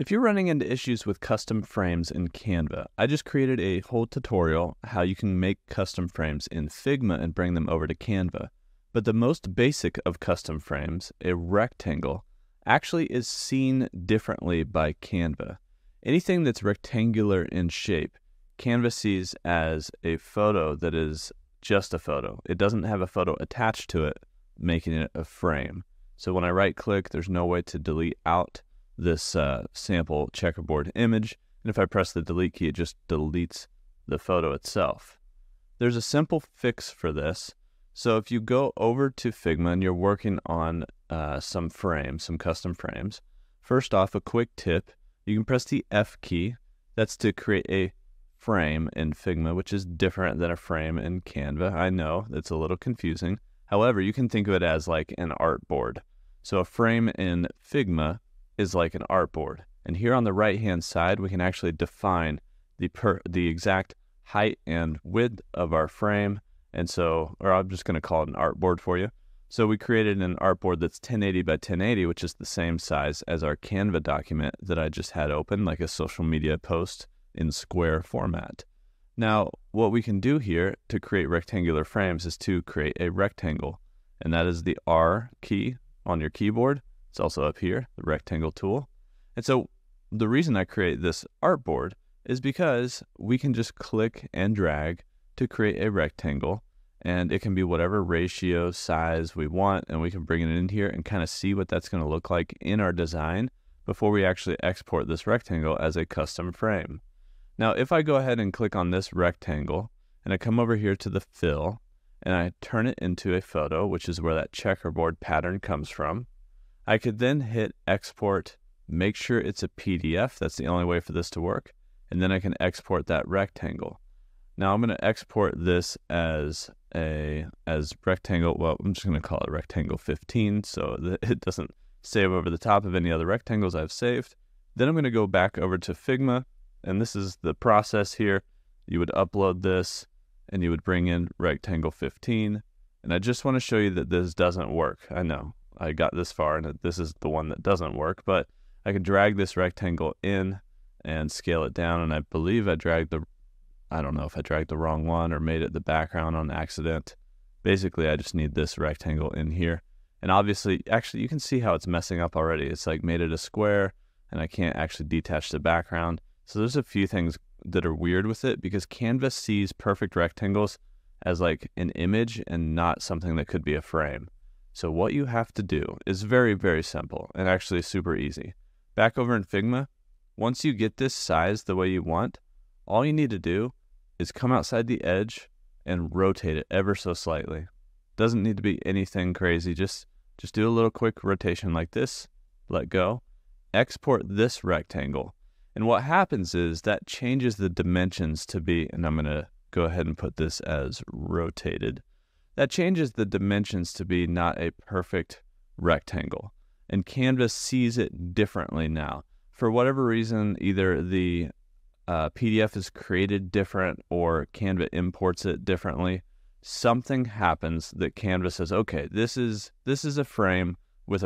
If you're running into issues with custom frames in Canva, I just created a whole tutorial how you can make custom frames in Figma and bring them over to Canva. But the most basic of custom frames, a rectangle, actually is seen differently by Canva. Anything that's rectangular in shape, Canva sees as a photo that is just a photo. It doesn't have a photo attached to it, making it a frame. So when I right click, there's no way to delete out this sample checkerboard image. And if I press the delete key, it just deletes the photo itself. There's a simple fix for this. So if you go over to Figma and you're working on some custom frames, first off, a quick tip, you can press the F key. That's to create a frame in Figma, which is different than a frame in Canva. I know it's a little confusing. However, you can think of it as like an artboard. So a frame in Figma is like an artboard. And here on the right-hand side, we can actually define the exact height and width of our frame. And so, or I'm just going to call it an artboard for you. So we created an artboard that's 1080 by 1080, which is the same size as our Canva document that I just had open, like a social media post in square format. Now, what we can do here to create rectangular frames is to create a rectangle. And that is the R key on your keyboard. It's also up here, the rectangle tool. And so the reason I create this artboard is because we can just click and drag to create a rectangle, and it can be whatever ratio size we want, and we can bring it in here and kind of see what that's going to look like in our design before we actually export this rectangle as a custom frame. Now, if I go ahead and click on this rectangle and I come over here to the fill and I turn it into a photo, which is where that checkerboard pattern comes from, I could then hit export, make sure it's a PDF. That's the only way for this to work. And then I can export that rectangle. Now I'm going to export this as rectangle. Well, I'm just going to call it rectangle 15 so that it doesn't save over the top of any other rectangles I've saved. Then I'm going to go back over to Figma, and this is the process here. You would upload this and you would bring in rectangle 15. And I just want to show you that this doesn't work. I know I got this far and this is the one that doesn't work, but I can drag this rectangle in and scale it down. And I believe I dragged the I don't know if I dragged the wrong one or made it the background on accident. Basically, I just need this rectangle in here. And obviously, actually, you can see how it's messing up already. It's like made it a square, and I can't actually detach the background. So there's a few things that are weird with it because Canva sees perfect rectangles as like an image and not something that could be a frame. So what you have to do is very, very simple and actually super easy. Back over in Figma, once you get this size the way you want, all you need to do is come outside the edge and rotate it ever so slightly. Doesn't need to be anything crazy. Just do a little quick rotation like this, let go, export this rectangle. And what happens is that changes the dimensions to be, and I'm going to go ahead and put this as rotated. That changes the dimensions to be not a perfect rectangle. And Canva sees it differently now. For whatever reason, either the PDF is created different or Canva imports it differently. Something happens that Canva says, okay, this is a frame with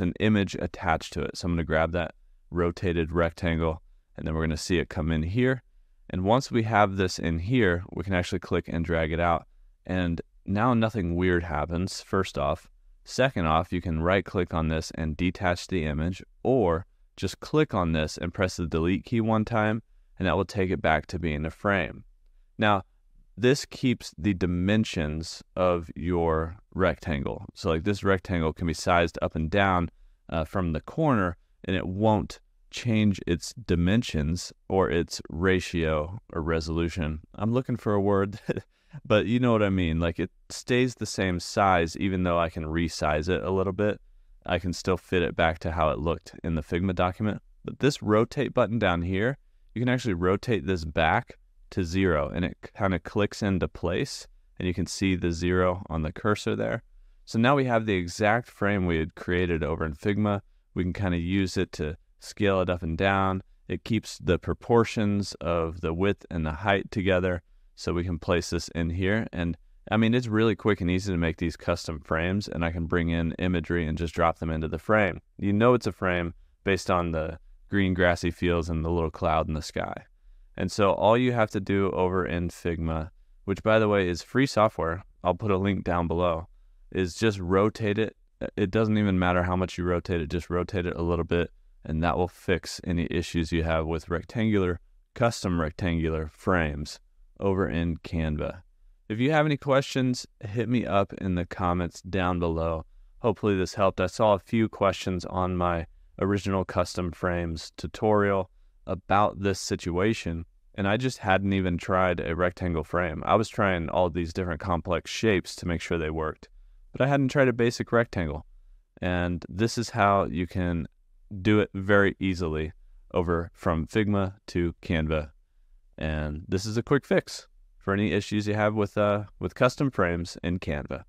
an image attached to it. So I'm going to grab that rotated rectangle, and then we're going to see it come in here. And once we have this in here, we can actually click and drag it out. And now nothing weird happens, first off. Second off, you can right click on this and detach the image, or just click on this and press the delete key one time, and that will take it back to being a frame. Now, this keeps the dimensions of your rectangle. So like this rectangle can be sized up and down from the corner, and it won't change its dimensions or its ratio or resolution. I'm looking for a word, but you know what I mean. Like it stays the same size, even though I can resize it a little bit. I can still fit it back to how it looked in the Figma document. But this rotate button down here, you can actually rotate this back to 0, and it kind of clicks into place, and you can see the 0 on the cursor there. So now we have the exact frame we had created over in Figma. We can kind of use it to scale it up and down. It keeps the proportions of the width and the height together, so we can place this in here. And I mean, it's really quick and easy to make these custom frames, and I can bring in imagery and just drop them into the frame. You know it's a frame based on the green grassy fields and the little cloud in the sky. And so all you have to do over in Figma, which by the way is free software, I'll put a link down below, is just rotate it. It doesn't even matter how much you rotate it, just rotate it a little bit, and that will fix any issues you have with rectangular, custom rectangular frames over in Canva. If you have any questions, hit me up in the comments down below. Hopefully this helped. I saw a few questions on my original custom frames tutorial about this situation, and I just hadn't even tried a rectangle frame. I was trying all these different complex shapes to make sure they worked, but I hadn't tried a basic rectangle. And this is how you can do it very easily over from Figma to Canva. And this is a quick fix for any issues you have with custom frames in Canva.